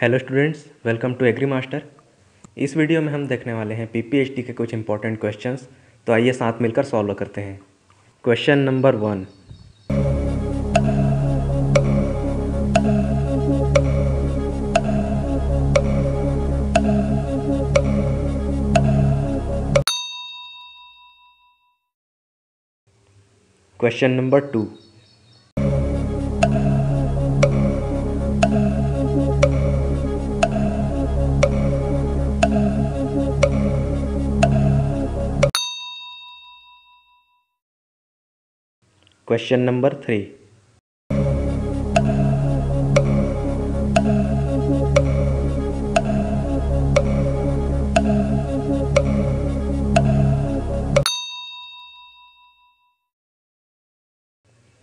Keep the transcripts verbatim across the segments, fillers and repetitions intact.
Hello students, welcome to Agri Master. इस video में हम देखने वाले हैं पीपीएचटी के कुछ इंपॉर्टेंट क्वेश्चंस। तो आइए साथ मिलकर सॉल्व करते हैं। Question number one, question number two, question number three,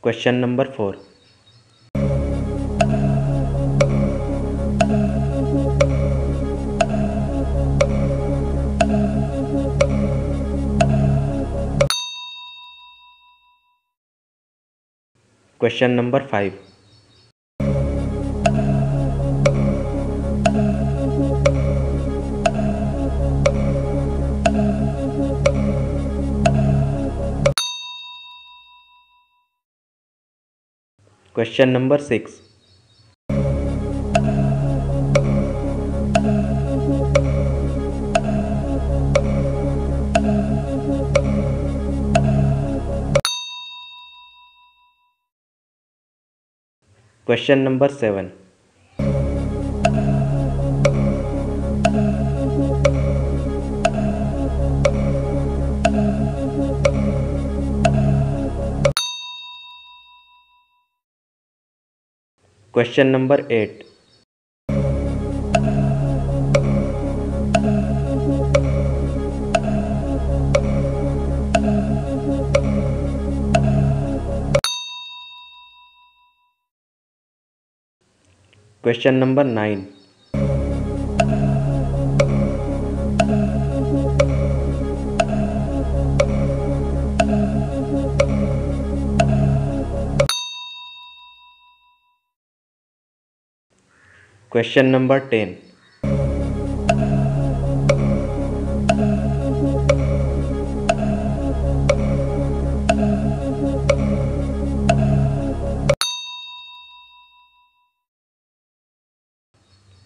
question number four, question number five, question number six, question number seven, question number eight, question number nine, question number ten,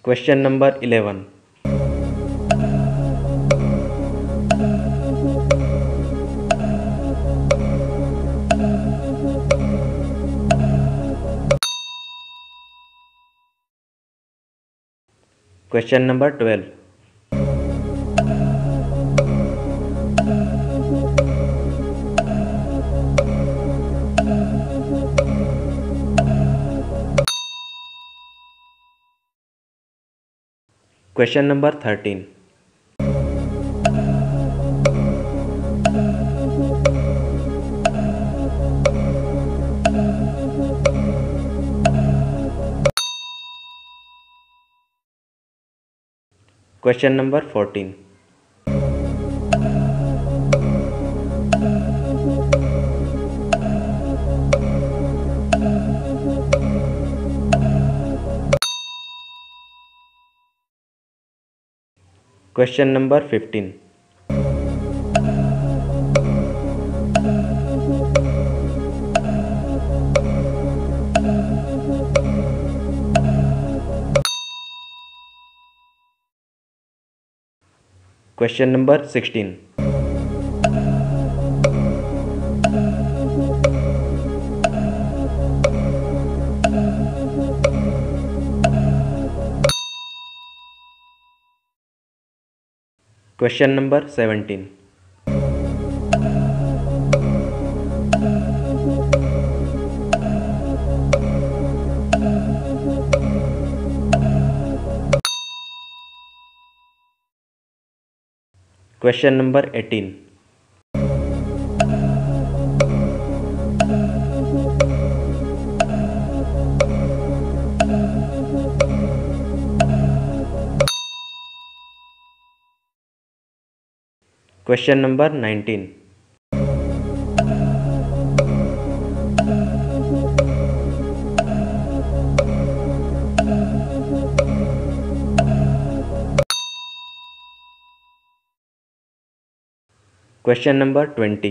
question number eleven, question number twelve, question number thirteen, question number fourteen, question number fifteen, question number sixteen, question number seventeen, question number eighteen, question number nineteen, question number twenty.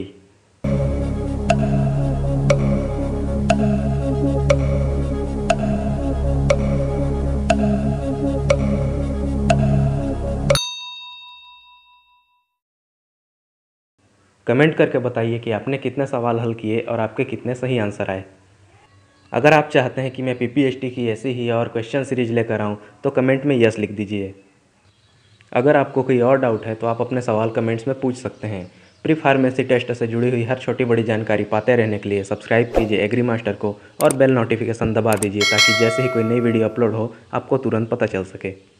Comment करके बताइए कि आपने कितने सवाल हल किए और आपके कितने सही आंसर आए। अगर आप चाहते हैं कि मैं पीपीएचटी की ऐसी ही और क्वेश्चन सीरीज लेकर आऊँ तो कमेंट में यस लिख दीजिए। अगर आपको कोई और डाउट है तो आप अपने सवाल कमेंट्स में पूछ सकते हैं। प्री फार्मेसी टेस्ट से जुड़ी हुई हर छोटी बड़ी जानकारी पाते रहने के लिए सब्सक्राइब कीजिए एग्री मास्टर को और बेल नोटिफिकेशन दबा दीजिए ताकि जैसे ही कोई नई वीडियो अपलोड हो आपको तुरंत पता चल सके।